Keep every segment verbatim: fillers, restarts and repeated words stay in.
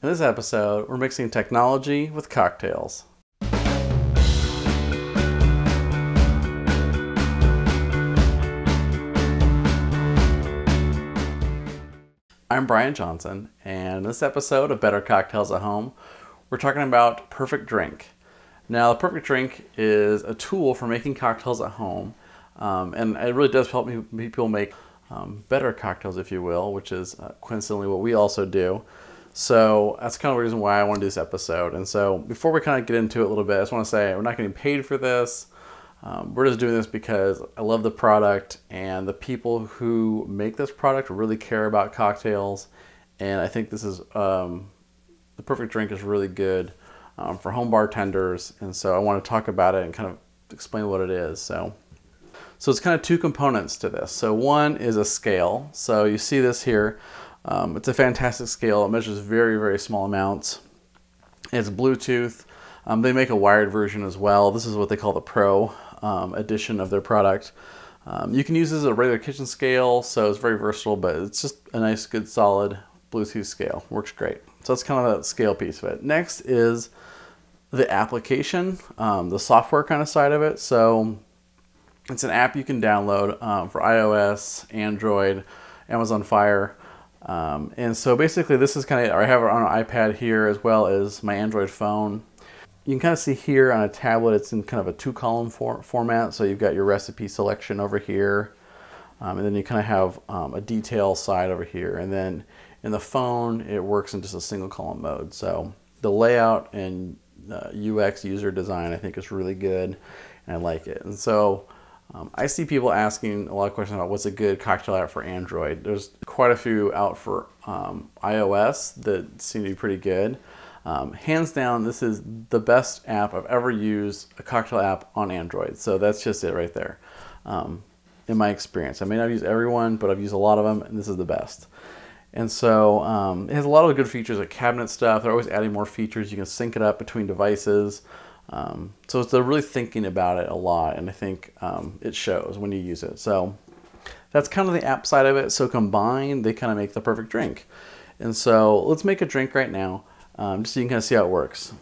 In this episode, we're mixing technology with cocktails. I'm Brian Johnson, and in this episode of Better Cocktails at Home, we're talking about Perfect Drink. Now, the Perfect Drink is a tool for making cocktails at home, um, and it really does help me, people make um, better cocktails, if you will, which is uh, coincidentally what we also do. So that's kind of the reason why I want to do this episode. And so before we kind of get into it a little bit, I just want to say we're not getting paid for this. Um, we're just doing this because I love the product, and the people who make this product really care about cocktails. And I think this is, um, the Perfect Drink is really good um, for home bartenders. And so I want to talk about it and kind of explain what it is. So, so it's kind of two components to this. So one is a scale. So you see this here. Um, it's a fantastic scale. It measures very, very small amounts. It's Bluetooth. Um, they make a wired version as well. This is what they call the Pro um, edition of their product. Um, you can use this as a regular kitchen scale, so it's very versatile, but it's just a nice, good, solid Bluetooth scale. Works great. So that's kind of that scale piece of it. Next is the application, um, the software kind of side of it. So it's an app you can download um, for iOS, Android, Amazon Fire. Um, and so basically this is kind of, I have it on an iPad here as well as my Android phone. You can kind of see here on a tablet, it's in kind of a two column for, format. So you've got your recipe selection over here. Um, and then you kind of have um, a detail side over here. And then in the phone, it works in just a single column mode. So the layout and uh, U X user design, I think is really good, and I like it. And so Um, I see people asking a lot of questions about what's a good cocktail app for Android. There's quite a few out for um, iOS that seem to be pretty good. Um, hands down, this is the best app I've ever used, a cocktail app on Android. So that's just it right there, um, in my experience. I may not use every one, but I've used a lot of them, and this is the best. And so um, it has a lot of good features, like cabinet stuff. They're always adding more features. You can sync it up between devices. Um, so they're really thinking about it a lot, and I think um, it shows when you use it. So that's kind of the app side of it. So combined, they kind of make the perfect drink. And so let's make a drink right now, um, just so you can kind of see how it works.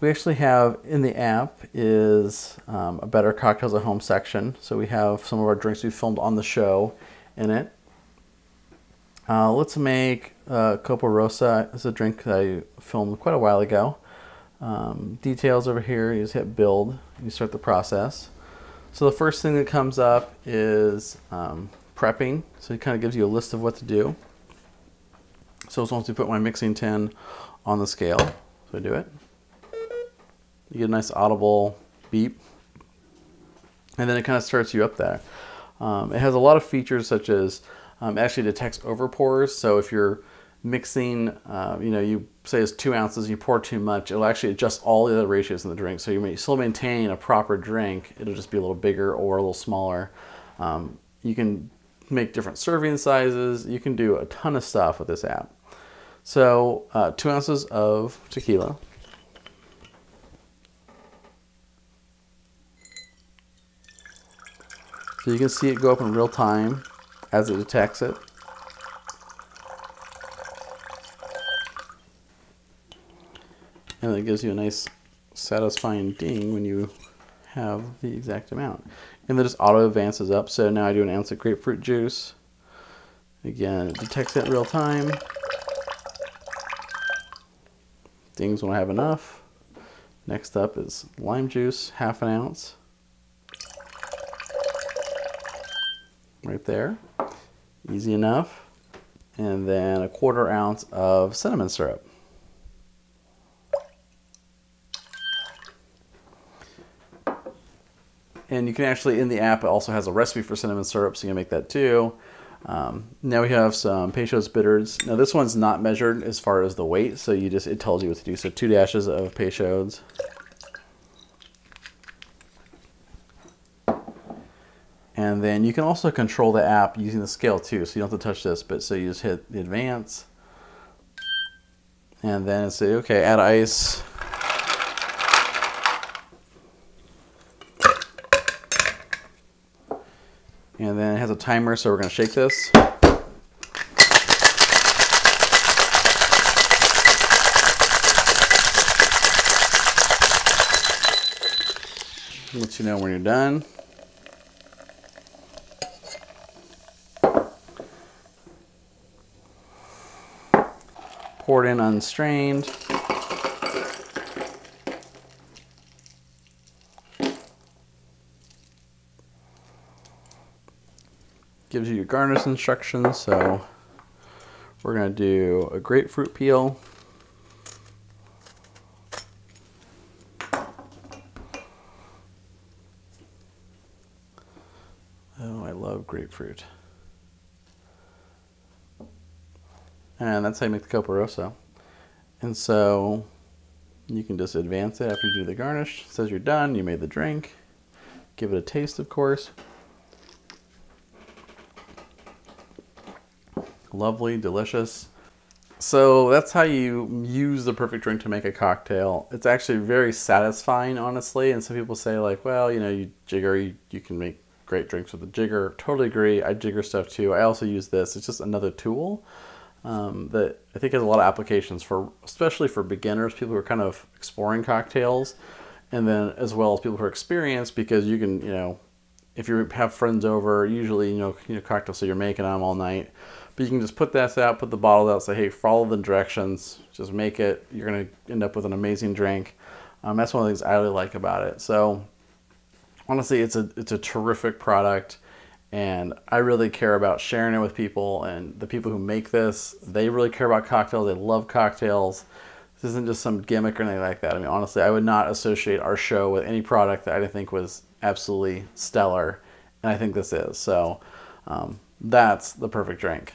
We actually have in the app is um, a Better Cocktails at Home section. So we have some of our drinks we filmed on the show in it. Uh, let's make uh, Copa Rosa. This is a drink that I filmed quite a while ago. Um, details over here, you just hit build, you start the process. So the first thing that comes up is um, prepping. So it kind of gives you a list of what to do. So once you put my mixing tin on the scale, so I do it, you get a nice audible beep, and then it kind of starts you up there. Um, it has a lot of features, such as um, actually detects overpours. So if you're mixing, uh, you know, you say it's two ounces, you pour too much, it'll actually adjust all the other ratios in the drink. So you may still maintain a proper drink, it'll just be a little bigger or a little smaller. Um, you can make different serving sizes. You can do a ton of stuff with this app. So uh, two ounces of tequila. So you can see it go up in real time as it detects it. And it gives you a nice satisfying ding when you have the exact amount. And then just auto advances up. So now I do an ounce of grapefruit juice. Again, it detects it in real time. Dings when I have enough. Next up is lime juice, half an ounce. Right there. Easy enough. And then a quarter ounce of cinnamon syrup. And you can actually, in the app, it also has a recipe for cinnamon syrup, so you can make that too. Um, now we have some Peychaud's bitters. Now this one's not measured as far as the weight, so you just, it tells you what to do. So two dashes of Peychaud's. And then you can also control the app using the scale too, so you don't have to touch this, but so you just hit the advance. And then say, okay, add ice. And then it has a timer, so we're going to shake this. let you know when you're done. Poured in unstrained. Gives you your garnish instructions, so we're gonna do a grapefruit peel, oh I love grapefruit, and that's how you make the Copa Rosa. And so you can just advance it after you do the garnish. It says you're done, you made the drink, give it a taste of course. Lovely, delicious. So that's how you use the perfect drink to make a cocktail. It's actually very satisfying, honestly. And some people say like, well, you know, you jigger, you, you can make great drinks with a jigger. Totally agree. I jigger stuff too. I also use this. It's just another tool um, that I think has a lot of applications for, especially for beginners, people who are kind of exploring cocktails. And then as well as people who are experienced, because you can, you know, if you have friends over, usually, you know, you know cocktails, so you're making them all night. But you can just put this out, put the bottle out, say, hey, follow the directions, just make it. You're going to end up with an amazing drink. Um, that's one of the things I really like about it. So honestly, it's a, it's a terrific product, and I really care about sharing it with people, and the people who make this, they really care about cocktails. They love cocktails. This isn't just some gimmick or anything like that. I mean, honestly, I would not associate our show with any product that I didn't think was absolutely stellar. And I think this is. So um, that's the perfect drink.